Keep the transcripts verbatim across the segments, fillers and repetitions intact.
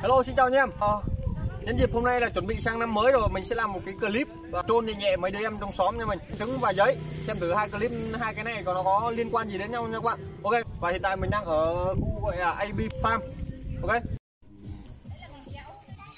Hello, xin chào anh em. À, nhân dịp hôm nay là chuẩn bị sang năm mới rồi, mình sẽ làm một cái clip trôn nhẹ nhẹ mấy đứa em trong xóm nha mình. Trứng và giấy. Xem thử hai clip, hai cái này còn nó có liên quan gì đến nhau nha các bạn. Ok. Và hiện tại mình đang ở khu gọi là a bê Farm. Ok.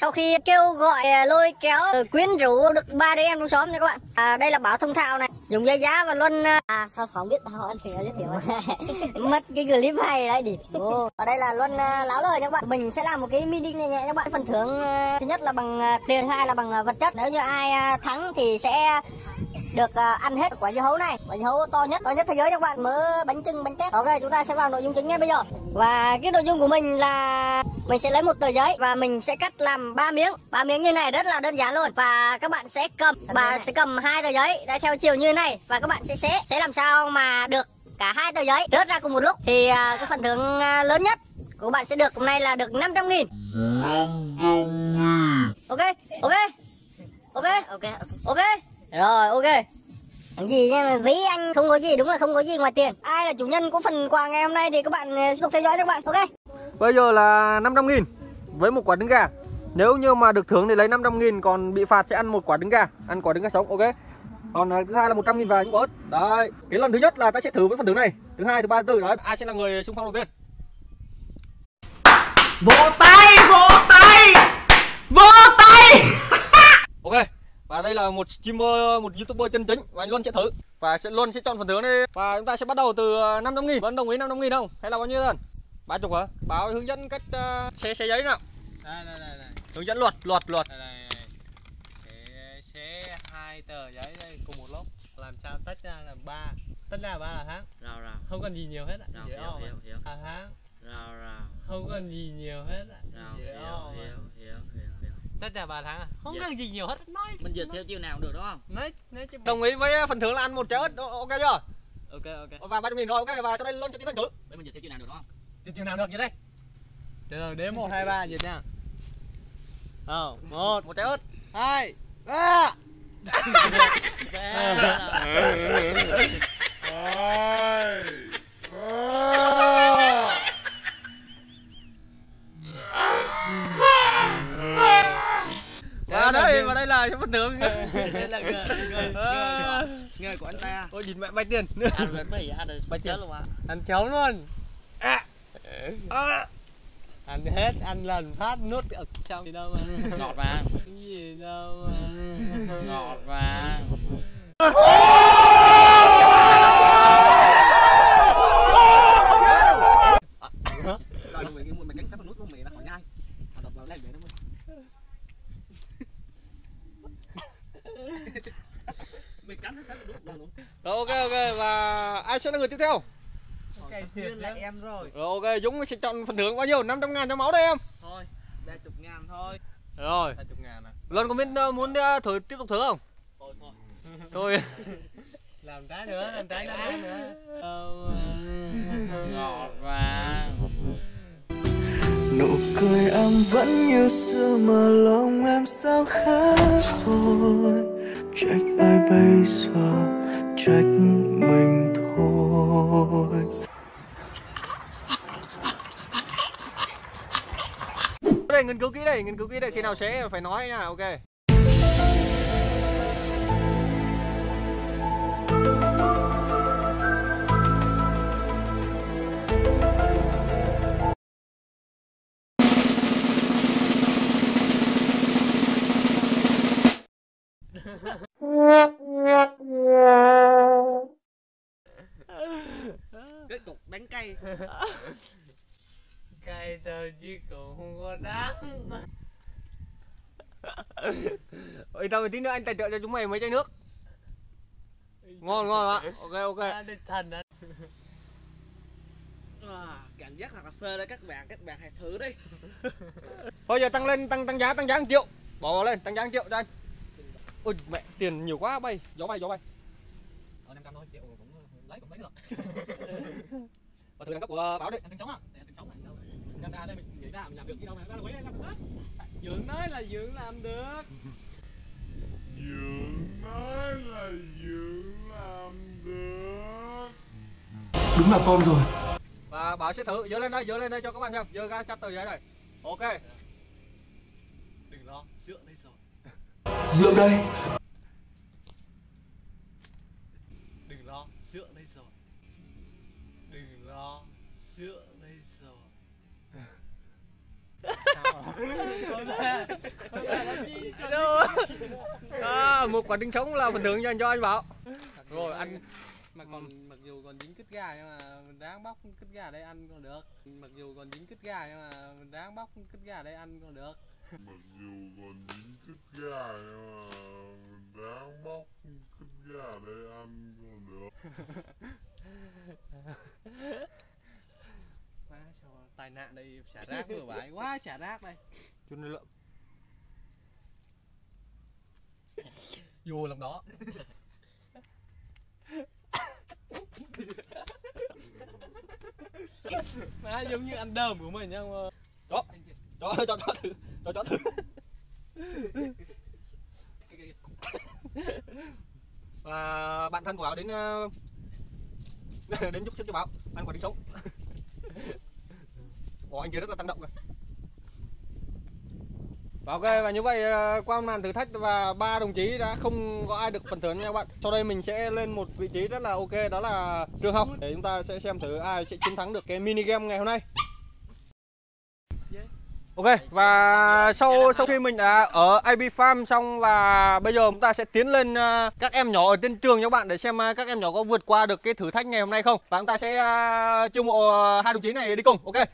Sau khi kêu gọi lôi kéo quyến rũ được ba đứa em trong xóm nha các bạn. À, đây là Bảo thông thạo này, dùng Giá Giá và Luân. À, sao không biết họ ăn thử giới thiệu mất cái clip hay đấy đi. Oh. Ở đây là Luân láo lời nha các bạn. Mình sẽ làm một cái mini nhẹ nhẹ các bạn. Phần thưởng thứ nhất là bằng tiền, hai là bằng vật chất. Nếu như ai thắng thì sẽ được ăn hết quả dưa hấu này, quả dưa hấu to nhất, to nhất thế giới các bạn, mớ bánh trưng, bánh tét. Ok, chúng ta sẽ vào nội dung chính ngay bây giờ. Và cái nội dung của mình là mình sẽ lấy một tờ giấy và mình sẽ cắt làm ba miếng, ba miếng như này, rất là đơn giản luôn. Và các bạn sẽ cầm, và sẽ cầm hai tờ giấy đã theo chiều như này và các bạn sẽ xé, sẽ làm sao mà được cả hai tờ giấy rớt ra cùng một lúc thì cái phần thưởng lớn nhất của các bạn sẽ được hôm nay là được năm trăm nghìn. Ok, ok, ok, ok, ok. Rồi, ok. Gì nha, ví anh không có gì, đúng là không có gì ngoài tiền. Ai là chủ nhân của phần quà ngày hôm nay thì các bạn tiếp tục theo dõi các bạn. Ok. Bây giờ là năm trăm nghìn với một quả trứng gà. Nếu như mà được thưởng thì lấy năm trăm nghìn, còn bị phạt sẽ ăn một quả trứng gà, ăn quả trứng gà sống. Ok. Còn thứ hai là một trăm nghìn và những quả ớt. Đấy. Cái lần thứ nhất là ta sẽ thử với phần thưởng này. Thứ hai, thứ ba, thứ tư đấy. Ai sẽ là người xung phong đầu tiên? Vỗ tay, vỗ tay. Vỗ tay. Ok. Và đây là một streamer, một youtuber chân chính và anh Luân sẽ thử và sẽ Luân sẽ chọn phần thưởng đi. Và chúng ta sẽ bắt đầu từ năm trăm nghìn. Luân đồng ý năm trăm nghìn không? Hay là bao nhiêu lần? ba mươi hả? Bảo hướng dẫn cách uh, xé xé giấy nào. Đây, đây, đây, đây. Hướng dẫn luật luật luật. Đây, đây, đây. Xé, xé hai tờ giấy đây cùng một lúc. Làm sao tách ra làm ba. Tách ra ba là tháng. Rào rào. Không cần gì nhiều hết ạ. Hiểu hiểu hiểu. À tháng. Rào rào. Không cần gì nhiều hết ạ. Hiểu hiểu hiểu hiểu. Tách ra ba tháng à? Không cần gì nhiều hết. Nói mình dịch theo chiều nào cũng được đúng không? Nói, nói chứ... Đồng ý với phần thưởng là ăn một trái ớt, ok chưa? Ok ok. Và ba trăm nghìn rồi, ok. Và sau đây Luân sẽ tiến hành thử. Để mình dịch theo chiều nào được đúng không? Dịch chiều nào được vậy đây? Được, đếm một hai ba dịch nha. Ờ, một, một trái ớt. hai ba. Và đây, và đây là phần thưởng. Đây là người, người, người, người của anh ta. Ôi nhìn mẹ bay tiền. Ăn bánh mì, ăn bánh cháo luôn à. Ăn cháo luôn. À. À. Ăn hết, ăn lần phát nốt ở trong gì đâu mà. Ngọt vàng. Gì đâu mà. Ngọt vàng. Rồi mình mình cắn phát nốt luôn mẹ nó khỏi nhai. Đọc vào đây để nó. Mình cắn hết đúng vào luôn. Rồi ok ok, và ai sẽ là người tiếp theo? Okay, Dũng là em rồi. Rồi ok, Dũng sẽ chọn phần thưởng bao nhiêu? năm trăm ngàn cho máu đây em. Thôi, ba mươi ngàn thôi. Rồi. ba mươi ngàn à. Luân có biết muốn thử tiếp tục thử không? Thôi thôi. Thôi. Làm trái nữa, làm trái nữa. Ngọt vàng. Nụ cười em vẫn như xưa mà lòng em sao khác rồi. Trách ai bây giờ, trách mình thôi. Đây, nghiên cứu kỹ đây, nghiên cứu kỹ đây, khi nào sẽ phải nói nha, ok. Tiếp tục đánh cay. Cay thôi chứ cũng không có đáng. Ôi tao tí nữa anh tài trợ cho chúng mày mấy chai nước. Ngon ngon ạ. Ok ok. À, thần à. À, cảm giác là cà phê đấy các bạn, các bạn hãy thử đi. Thôi giờ tăng lên, tăng tăng giá, tăng giá một triệu. Bỏ vào lên, tăng giá một triệu cho anh. Ôi mẹ, tiền nhiều quá bay, gió bay, gió bay. Ở năm trăm thôi, triệu cũng lấy cũng lấy được. Và thử đẳng cấp của Báo đi. Ăn trứng sống à? Ăn trứng sống đâu. Nên ra đây mình nghĩ ra mình làm được gì đâu mà ra là quấy lên làm được hết. Dưỡng nói là dưỡng làm được. Dưỡng nói là dưỡng làm được. Đúng là con rồi. Và Báo sẽ thử, dỡ lên đây, dỡ lên đây cho các bạn xem. Dỡ ra chặt tờ giấy này. Ok. lo, dựa đây rồi. Dựa đây. Đừng lo, dựa đây rồi. Đừng lo, dựa đây rồi. À, một quả trứng sống là bình thường cho anh cho anh Bảo. Rồi anh mà còn mặc dù còn dính cứt gà nhưng mà mình ráng bóc cứt gà đây ăn còn được. Mặc dù còn dính cứt gà nhưng mà mình ráng bóc cứt gà đây ăn còn được. Mặc dù còn dính cứt gà nhưng mà mình ráng bóc cứt gà đây ăn còn được. Quá trời tai nạn đây, xả rác bừa bãi quá, xả rác đây. Chút nữa lợm. Vô lòng đó. Má giống như ăn đờm của mình nha. Chó, chó, chó, chó thử, chó, chó thử. Và bạn thân của Bảo đến đến giúp sức cho Bảo ăn quả trứng sống. Ủa, anh kia rất là tăng động rồi. Ok, và như vậy qua màn thử thách và ba đồng chí đã không có ai được phần thưởng nha các bạn. Sau đây mình sẽ lên một vị trí rất là ok, đó là trường học, để chúng ta sẽ xem thử ai sẽ chiến thắng được cái mini game ngày hôm nay. Ok, và sau sau khi mình đã ở a bê Farm xong và bây giờ chúng ta sẽ tiến lên các em nhỏ ở trên trường nha các bạn, để xem các em nhỏ có vượt qua được cái thử thách ngày hôm nay không. Và chúng ta sẽ chiêu mộ hai đồng chí này đi cùng. Ok.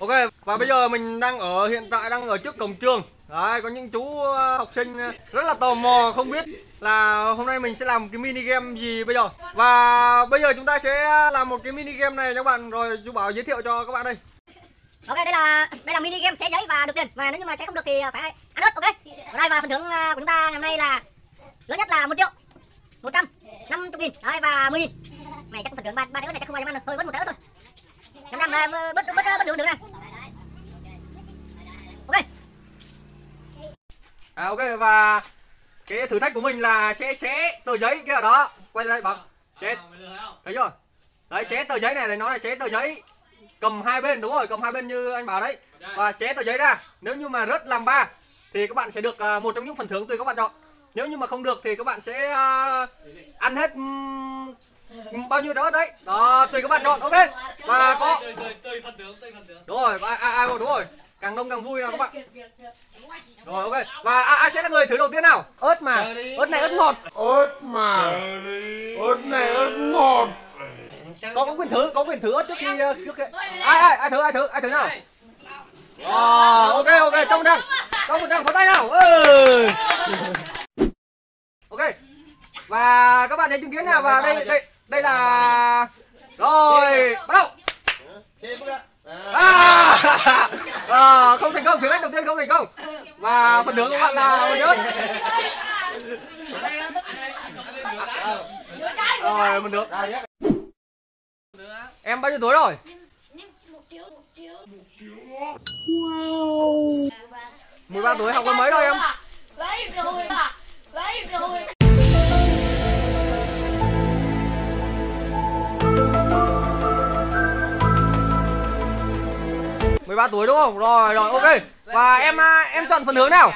Ok, và bây giờ mình đang ở hiện tại đang ở trước cổng trường. Đấy, có những chú học sinh rất là tò mò không biết là hôm nay mình sẽ làm cái mini game gì bây giờ. Và bây giờ chúng ta sẽ làm một cái mini game này các bạn, rồi chú Bảo giới thiệu cho các bạn đây. Ok, đây là đây là mini game xé giấy và được tiền, mà nếu như mà sẽ không được thì phải ăn ớt. Ok, ở đây và phần thưởng của chúng ta ngày hôm nay là lớn nhất là một triệu một trăm năm mươi nghìn, đấy, và mười nghìn. Mày chắc phần thưởng ba ba cái ớt này chắc không ai dám ăn được, thôi bớt một cái ớt thôi. Năm trăm là bớt bớt bớt được được này. Ok. À, ok, và cái thử thách của mình là sẽ xé tờ giấy kia ở đó. Quay lại bằng. Xé. Thấy chưa? Đấy, xé tờ giấy này, này nó là xé tờ giấy. Cầm hai bên, đúng rồi, cầm hai bên như anh Bảo đấy. Và xé tờ giấy ra. Nếu như mà rớt làm ba thì các bạn sẽ được một trong những phần thưởng tùy các bạn chọn. Nếu như mà không được thì các bạn sẽ ăn hết bao nhiêu đó đấy. Đó, tùy các bạn chọn. Ok. Và có tùy phần thưởng, tùy phần thưởng. Đúng rồi, ai ai đúng rồi. Càng đông càng vui nào các bạn. Rồi, ok. Và ai à, sẽ là người thử đầu tiên nào? Ớt mà. Ớt này ớt ngọt. Ớt mà. Ớt này ớt ngọt. Có có quyền thử, có quyền thử ớt trước khi trước kia. Ai ai ai thử, ai thử, ai thử nào. Wow, ok ok, trong đằng. Trong một đằng pháo tay nào. Ừ. Ok. Và các bạn thấy chứng kiến nào, và đây đây đây là rồi, bắt đầu. À, à, không thành công, thử thách đầu tiên không thành công. Và phần thưởng các bạn là một nước. Rồi, một nước. Em bao nhiêu tuổi rồi? Wow. mười ba tuổi, học có mấy rồi em? Lấy rồi mà. Lấy rồi. mười ba tuổi đúng không? Rồi rồi, ok. Và em em chọn phần hướng nào?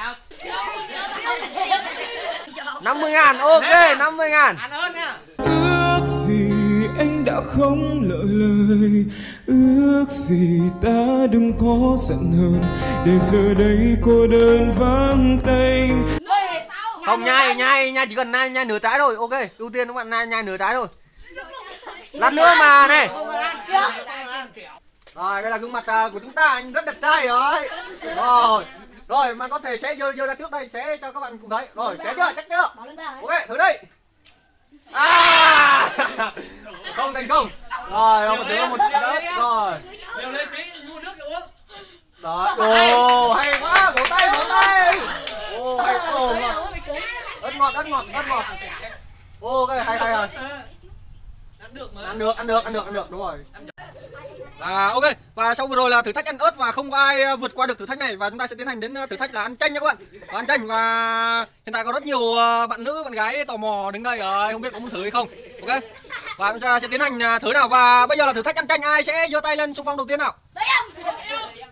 năm mươi ngàn, ok, năm mươi ngàn. Ước gì anh đã không lỡ lời, ước gì ta đừng có giận hờn, để giờ đây cô đơn vắng tênh. Không, nhai nhai nhai chỉ cần nhai, nhai nửa trái thôi, ok. Ưu tiên các bạn nhai nhai nửa trái thôi. Lát nữa mà này. Rồi, đây là gương mặt uh, của chúng ta, anh rất đẹp trai rồi. Rồi, rồi mà có thể sẽ dơ, dơ ra trước đây, sẽ cho các bạn cùng thấy. Rồi, sẽ chưa, chắc chưa. Ok, thử đi. À, không thành công. Rồi, rồi, một đứa, một đứa, rồi. Đều lên tí, mua nước để uống. Đó, ồ, hay quá, vỗ tay, vỗ tay. Ồ, hay, ồ, ngọt. Ớt ngọt, ớt ngọt, ớt ngọt. Ồ, cái này hay, hay rồi. Ăn được mà. Ăn được, ăn được, ăn được, ăn được, đúng rồi. À, ok, và sau vừa rồi là thử thách ăn ớt và không có ai vượt qua được thử thách này, và chúng ta sẽ tiến hành đến thử thách là ăn chanh nha các bạn. Và ăn chanh, và hiện tại có rất nhiều bạn nữ, bạn gái tò mò đứng đây rồi, không biết có muốn thử hay không. Ok, và chúng ta sẽ tiến hành thử nào, và bây giờ là thử thách ăn chanh, ai sẽ giơ tay lên xung phong đầu tiên nào?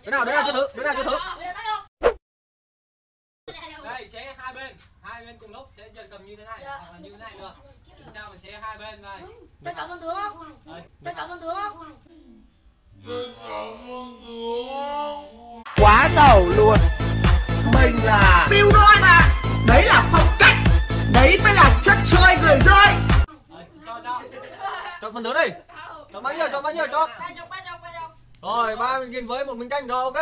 Đứa nào, đứa nào chưa thử, đứa nào chưa thử. hai bên cùng lúc sẽ giật cầm như thế này, dạ, hoặc là như thế này được. Chúng ta mình sẽ hai bên này. Trân trọng con tướng không? Trân trọng con tướng không? Trân trọng con tướng. Quá đầu luôn. Mình là Bill Roy mà. Đấy là phong cách. Đấy mới là chất chơi người rơi. Cho cho. Cho con tướng đi. Cho bao nhiêu? Cho bao nhiêu? Cho. Rồi ba mình ghiền với một mình canh rồi, ok.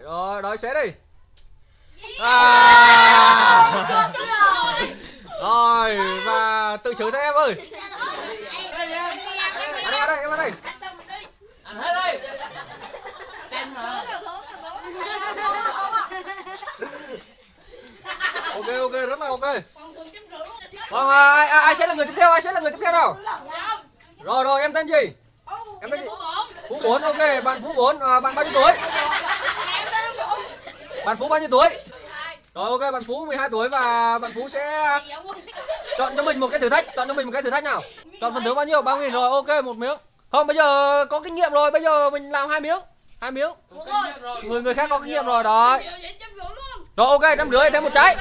Rồi đói xé đi. À. Rồi và tự xử cho em ơi. Ăn vào đây, em vào đây. Ăn hết đây. Ok ok, rất là ok. Vâng, ai ai sẽ là người tiếp theo? Ai sẽ là người tiếp theo nào? Rồi rồi, em tên gì? Em tên gì? Phú bốn, ok, bạn Phú bốn, à, bạn bao nhiêu tuổi? Bạn Phú bao nhiêu tuổi? Rồi ok, bạn Phú mười hai tuổi và bạn Phú sẽ chọn cho mình một cái thử thách, chọn cho mình một cái thử thách nào. Chọn phần thưởng bao nhiêu? ba nghìn rồi, ok, một miếng. Không, bây giờ có kinh nghiệm rồi, bây giờ mình làm hai miếng, hai miếng. Người người khác có kinh nghiệm rồi đó. Rồi ok, trăm rưỡi thêm một trái.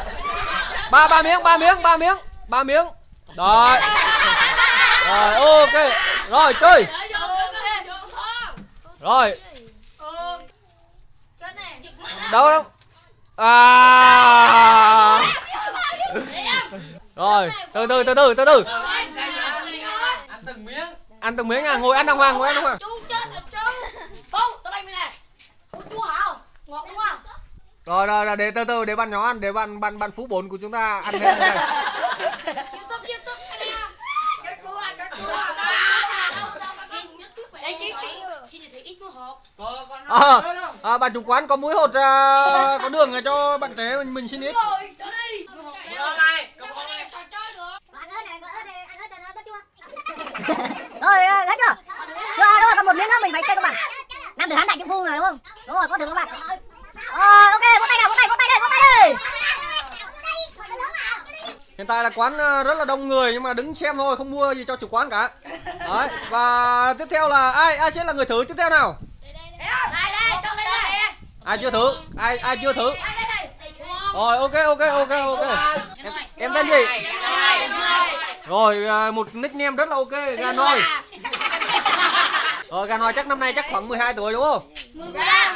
Ba ba miếng, ba miếng, ba miếng, ba miếng. Rồi. Rồi ok. Rồi chơi. Rồi. Đâu đâu? À. Rồi, từ từ từ từ từ từ. Ăn từng miếng. Ăn từng miếng nha, ngồi ăn đàng hoàng, ngồi ăn đàng hoàng. Chú chết được chứ. Không, tao đây này. Ôi chú hả? Ngọt đúng không? Rồi rồi rồi, để từ từ để bạn nhỏ ăn, để bạn bạn bạn Phú bốn của chúng ta ăn hết này. À, à, bạn chủ quán có muối hột, à, có đường này cho bạn trẻ mình, mình xin ít. Rồi, hết chưa? Chưa, đúng rồi, còn một miếng nữa mình phải chơi các bạn. Nam tử hán đại trượng phu rồi đúng không? Đúng rồi, có thưởng các bạn. Rồi, ok, vỗ tay nào, vỗ tay, vỗ tay đây, vỗ tay đây. Hiện tại là quán rất là đông người nhưng mà đứng xem thôi, không mua gì cho chủ quán cả. Đấy, và tiếp theo là ai ai sẽ là người thử tiếp theo nào? Ai đây, trong đây này. Ai chưa thử? Ai ai chưa thử? Rồi ok ok ok ok. Em, em tên gì? Rồi một nickname rất là ok, Ganoi. Rồi Ganoi chắc năm nay chắc khoảng mười hai tuổi đúng không?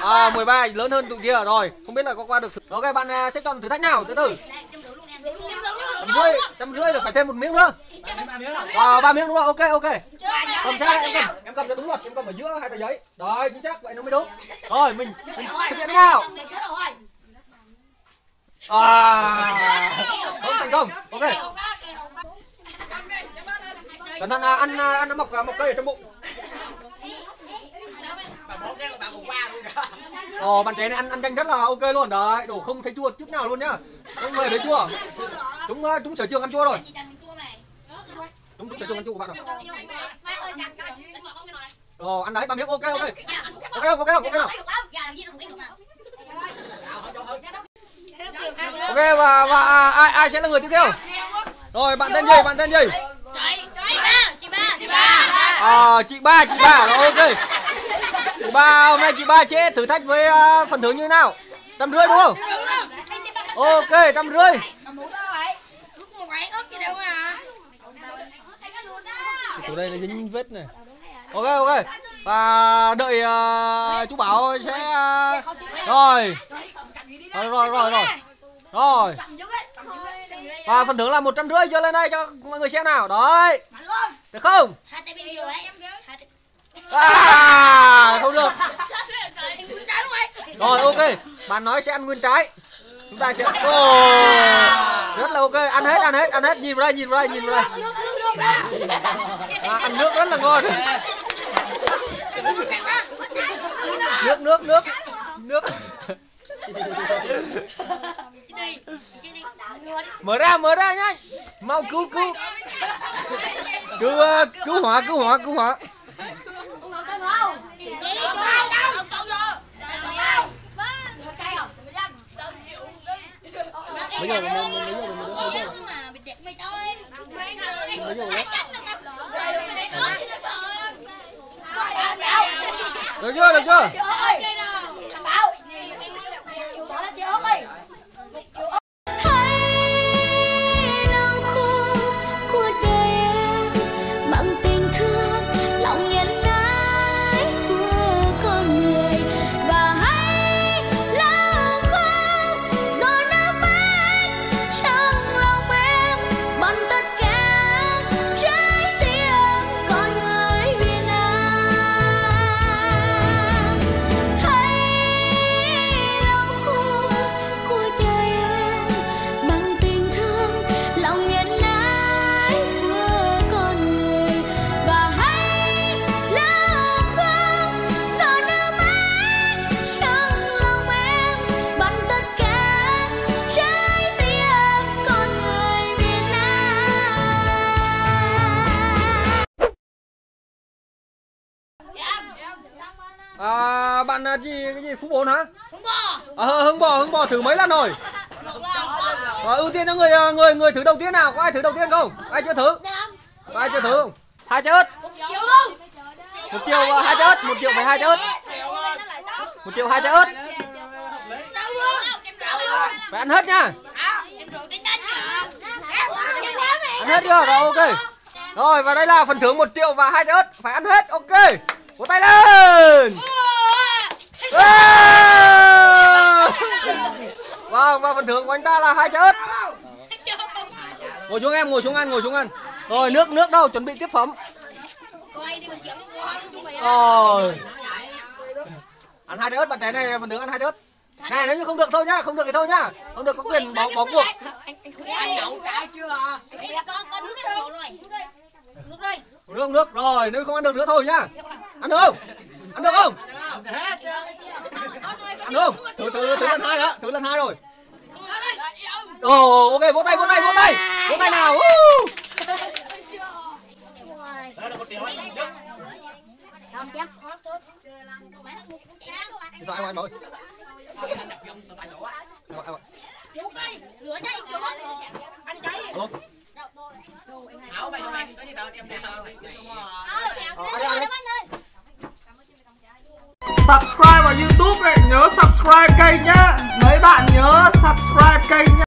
À mười ba, lớn hơn tụi kia rồi. Không biết là có qua được. Ok, bạn sẽ chọn thử thách nào? Từ từ. Trăm rưỡi rồi, phải thêm một miếng nữa. Wow, ba miếng đúng không? Ok ok. Cầm xe, em cầm, em cầm cho đúng luật, em cầm ở giữa hai tờ giấy. Rồi chính xác, vậy nó mới đúng. Rồi mình mình thực hiện nào. À, thành công. Ok. Cẩn thận ăn ăn nó mọc mọc cây ở trong bụng. Ồ, bạn trẻ này ăn ăn canh rất là ok luôn đấy, đổ không thấy chua chút nào luôn nhá. Không hề thấy chua. Chúng chúng sở trường ăn chua rồi. Chúng chúng sở trường ăn chua của bạn rồi. Ồ, ăn đấy ba miếng, ok ok. Ok không, ok không, ok nào. Ok và và ai ai sẽ là người tiếp theo? Rồi bạn tên gì? Bạn tên gì? Chị ba, chị ba. À, chị ba, chị ba rồi ok. Chị ba hôm nay chị ba sẽ thử thách với uh, phần thưởng như thế nào? Trăm rưỡi đúng không? Ok, trăm rưỡi. Chỗ đây là dính vết này. Ok ok. Và đợi uh, chú Bảo sẽ uh... rồi. Rồi rồi rồi rồi. Rồi. Và phần thưởng là một trăm rưỡi cho lên đây cho mọi người xem nào. Đấy. Được không? À, không được. Rồi ok, bạn nói sẽ ăn nguyên trái. Chúng ta sẽ oh, rất là ok, ăn hết, ăn hết, ăn hết, nhìn vào đây, nhìn vào đây, nhìn vào đây. À, ăn nước rất là ngon. Nước, nước, nước, nước. Mở ra, mở ra nhá. Mau cứu, cứu. Cứu, cứu hỏa, cứu hỏa, cứu hỏa. Bây giờ được chưa, được chưa? À, bạn gì cái gì Phúc bốn hả? Hưng bò. À, hưng bò, hưng bò thử mấy lần rồi? Và ưu tiên cho người người người thử đầu tiên nào, có ai thử đầu tiên không? Ai chưa thử? Có ai chưa thử không? Hai chớt. Một triệu hai chớt, một triệu phải hai chớt. Một triệu hai chớt. Phải ăn hết nha. Ăn hết chưa? Rồi ok. Rồi và đây là phần thưởng một triệu và hai trái ớt, phải ăn hết. Ok. Vỗ tay lên. Vâng, và phần thưởng của anh ta là hai trái ớt. Ngồi xuống em, ngồi xuống ăn, ngồi xuống ăn. Rồi nước nước đâu, chuẩn bị tiếp phẩm. Rồi. Ăn hai trái ớt, bạn trẻ này phần thưởng ăn hai trái ớt. Này nếu như không được thôi nhá, không được thì thôi nhá. Không được có quyền bỏ bỏ cuộc. Anh đậu trái chưa à? Có nước đâu rồi. Nước đây. Nước nước rồi, nếu không ăn được nữa thôi nhá. Ăn được không? Ăn được không? Ăn không? Thử thử thử lần hai đã, thử lần hai rồi. Ồ, ok, vỗ tay vỗ tay vỗ tay. Vỗ tay nào. Điện thoại ngoài rồi. Subscribe vào YouTube này, nhớ subscribe kênh nhá. Mấy bạn nhớ subscribe kênh nhá.